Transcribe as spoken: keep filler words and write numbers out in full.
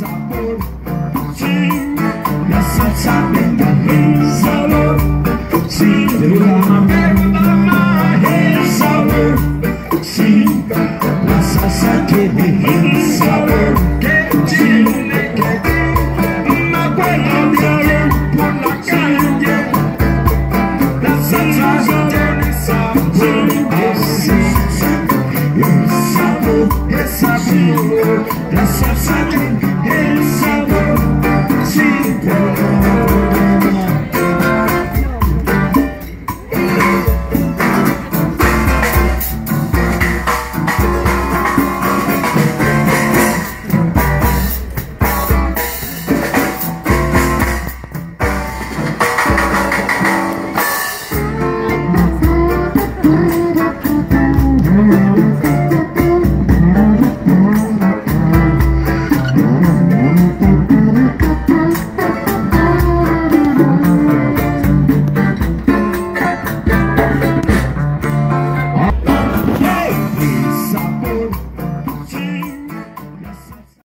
sabor, sí, la salsa de mi sabor, sí, la verdad el sabor, sí, la salsa que mi sabor, que tiene que ver una buena vida por la calle, la salsa de mi sabor, sí, el sabor, el sabor, la salsa que mi sabor.